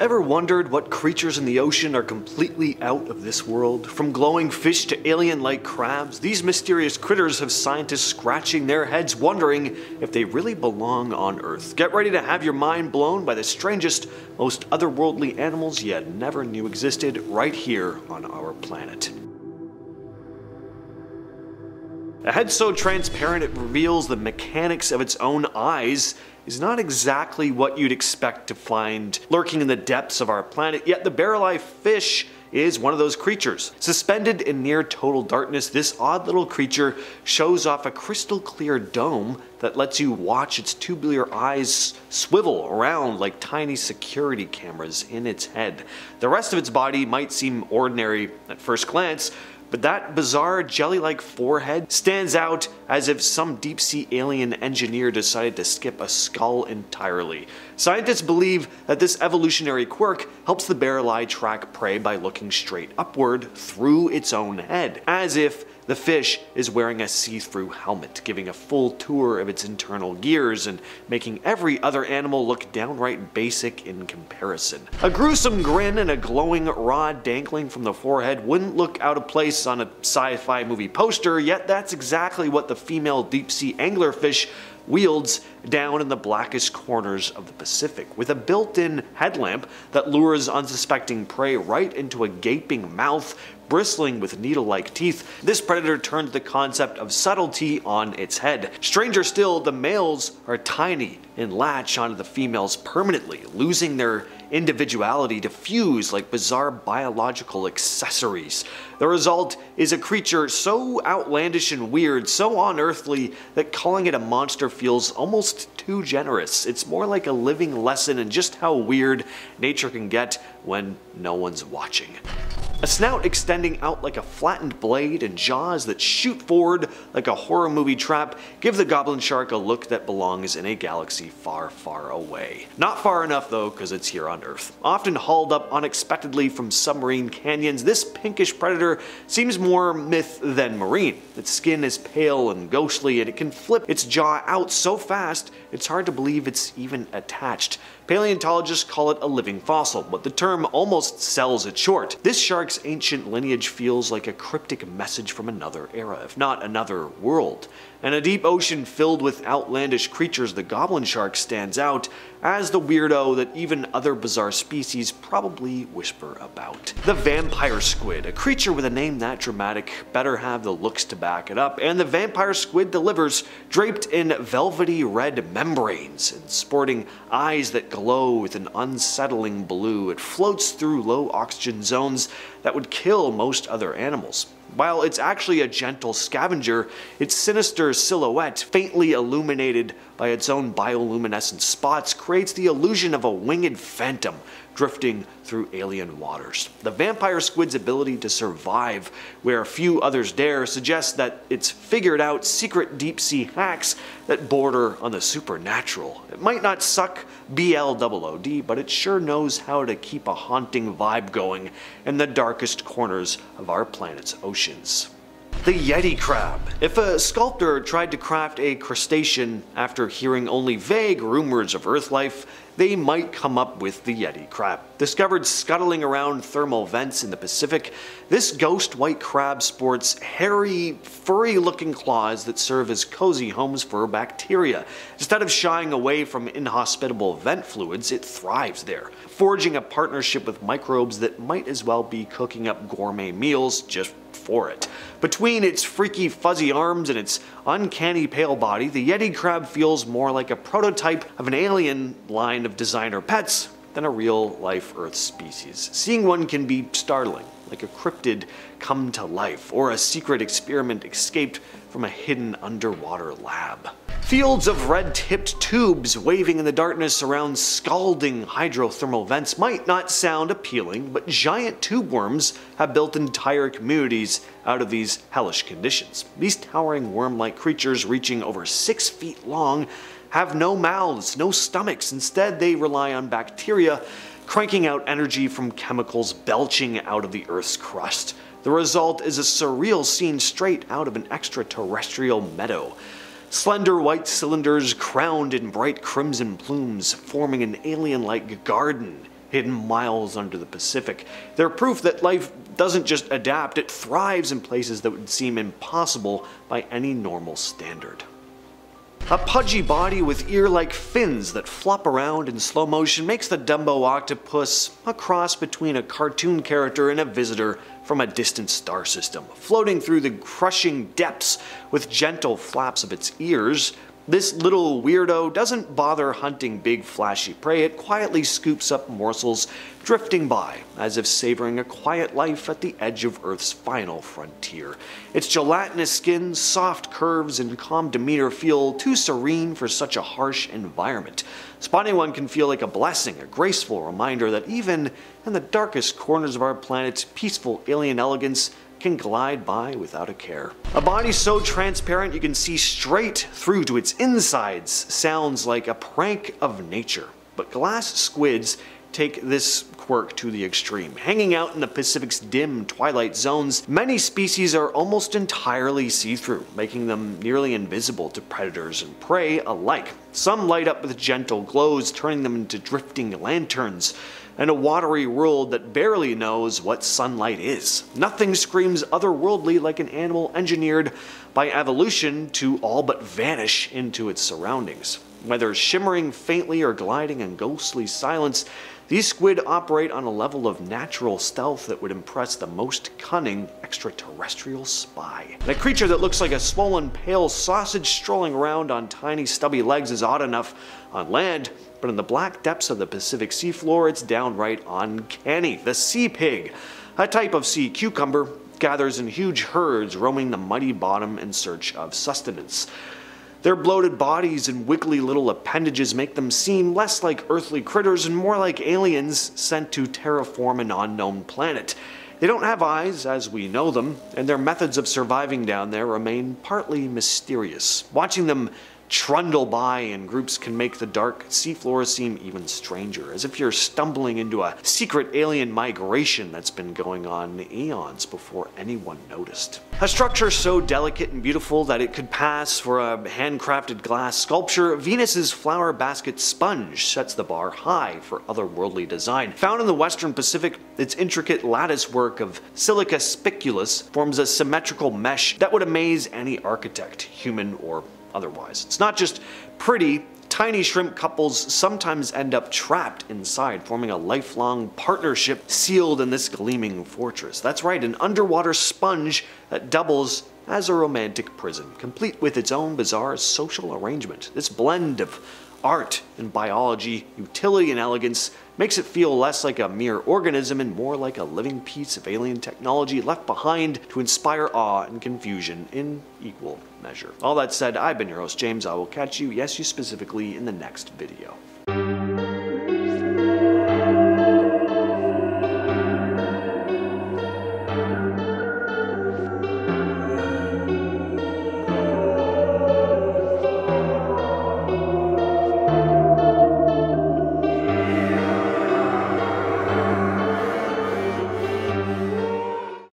Ever wondered what creatures in the ocean are completely out of this world? From glowing fish to alien-like crabs, these mysterious critters have scientists scratching their heads wondering if they really belong on Earth. Get ready to have your mind blown by the strangest, most otherworldly animals you never knew existed right here on our planet. A head so transparent it reveals the mechanics of its own eyes is not exactly what you'd expect to find lurking in the depths of our planet, yet the barreleye fish is one of those creatures. Suspended in near total darkness, this odd little creature shows off a crystal clear dome that lets you watch its tubular eyes swivel around like tiny security cameras in its head. The rest of its body might seem ordinary at first glance, but that bizarre jelly-like forehead stands out as if some deep-sea alien engineer decided to skip a skull entirely. Scientists believe that this evolutionary quirk helps the barreleye track prey by looking straight upward through its own head, as if the fish is wearing a see-through helmet, giving a full tour of its internal gears and making every other animal look downright basic in comparison. A gruesome grin and a glowing rod dangling from the forehead wouldn't look out of place on a sci-fi movie poster, yet that's exactly what the female deep-sea anglerfish wields down in the blackest corners of the Pacific. With a built-in headlamp that lures unsuspecting prey right into a gaping mouth bristling with needle-like teeth, this predator turns the concept of subtlety on its head. Stranger still, the males are tiny and latch onto the females permanently, losing their individuality to fuse like bizarre biological accessories. The result is a creature so outlandish and weird, so unearthly, that calling it a monster feels almost too generous. It's more like a living lesson in just how weird nature can get when no one's watching. A snout extending out like a flattened blade and jaws that shoot forward like a horror movie trap give the goblin shark a look that belongs in a galaxy far, far away. Not far enough though, because it's here on Earth. Often hauled up unexpectedly from submarine canyons, this pinkish predator seems more myth than marine. Its skin is pale and ghostly, and it can flip its jaw out so fast it's hard to believe it's even attached. Paleontologists call it a living fossil, but the term almost sells it short. This shark's ancient lineage feels like a cryptic message from another era, if not another world. In a deep ocean filled with outlandish creatures, the goblin shark stands out as the weirdo that even other bizarre species probably whisper about. The vampire squid, a creature with a name that dramatic, better have the looks to back it up, and the vampire squid delivers, draped in velvety red membranes and sporting eyes that glow with an unsettling blue. It floats through low oxygen zones that would kill most other animals. While it's actually a gentle scavenger, its sinister silhouette, faintly illuminated by its own bioluminescent spots, creates the illusion of a winged phantom drifting through alien waters. The vampire squid's ability to survive where few others dare suggests that it's figured out secret deep-sea hacks that border on the supernatural. It might not suck BLOOD, but it sure knows how to keep a haunting vibe going in the darkest corners of our planet's oceans. The Yeti crab. If a sculptor tried to craft a crustacean after hearing only vague rumors of Earth life, they might come up with the Yeti crab. Discovered scuttling around thermal vents in the Pacific, this ghost white crab sports hairy, furry-looking claws that serve as cozy homes for bacteria. Instead of shying away from inhospitable vent fluids, it thrives there, forging a partnership with microbes that might as well be cooking up gourmet meals just for it. Between its freaky fuzzy arms and its uncanny pale body, the Yeti crab feels more like a prototype of an alien line of designer pets than a real-life Earth species. Seeing one can be startling, like a cryptid come to life, or a secret experiment escaped from a hidden underwater lab. Fields of red-tipped tubes waving in the darkness around scalding hydrothermal vents might not sound appealing, but giant tube worms have built entire communities out of these hellish conditions. These towering worm-like creatures, reaching over 6 feet long, have no mouths, no stomachs. Instead, they rely on bacteria cranking out energy from chemicals belching out of the Earth's crust. The result is a surreal scene straight out of an extraterrestrial meadow. Slender white cylinders crowned in bright crimson plumes forming an alien-like garden hidden miles under the Pacific. They're proof that life doesn't just adapt, it thrives in places that would seem impossible by any normal standard. A pudgy body with ear-like fins that flop around in slow motion makes the Dumbo octopus a cross between a cartoon character and a visitor from a distant star system. Floating through the crushing depths with gentle flaps of its ears, this little weirdo doesn't bother hunting big flashy prey, it quietly scoops up morsels drifting by, as if savoring a quiet life at the edge of Earth's final frontier. Its gelatinous skin, soft curves, and calm demeanor feel too serene for such a harsh environment. Spotting one can feel like a blessing, a graceful reminder that even in the darkest corners of our planet's peaceful alien elegance can glide by without a care. A body so transparent you can see straight through to its insides sounds like a prank of nature. But glass squids take this quirk to the extreme. Hanging out in the Pacific's dim twilight zones, many species are almost entirely see-through, making them nearly invisible to predators and prey alike. Some light up with gentle glows, turning them into drifting lanterns. In a watery world that barely knows what sunlight is. Nothing screams otherworldly like an animal engineered by evolution to all but vanish into its surroundings. Whether shimmering faintly or gliding in ghostly silence, these squid operate on a level of natural stealth that would impress the most cunning extraterrestrial spy. And a creature that looks like a swollen pale sausage strolling around on tiny stubby legs is odd enough on land, but in the black depths of the Pacific seafloor, it's downright uncanny. The sea pig, a type of sea cucumber, gathers in huge herds roaming the muddy bottom in search of sustenance. Their bloated bodies and wiggly little appendages make them seem less like earthly critters and more like aliens sent to terraform an unknown planet. They don't have eyes as we know them, and their methods of surviving down there remain partly mysterious. Watching them trundle by in groups can make the dark seafloor seem even stranger, as if you're stumbling into a secret alien migration that's been going on eons before anyone noticed. A structure so delicate and beautiful that it could pass for a handcrafted glass sculpture, Venus's flower basket sponge sets the bar high for otherworldly design. Found in the Western Pacific, its intricate lattice work of silica spiculus forms a symmetrical mesh that would amaze any architect, human or otherwise. It's not just pretty, tiny shrimp couples sometimes end up trapped inside, forming a lifelong partnership sealed in this gleaming fortress. That's right, an underwater sponge that doubles as a romantic prison, complete with its own bizarre social arrangement. This blend of art and biology, utility and elegance makes it feel less like a mere organism and more like a living piece of alien technology left behind to inspire awe and confusion in equal measure. All that said, I've been your host, James. I will catch you, yes, you specifically, in the next video.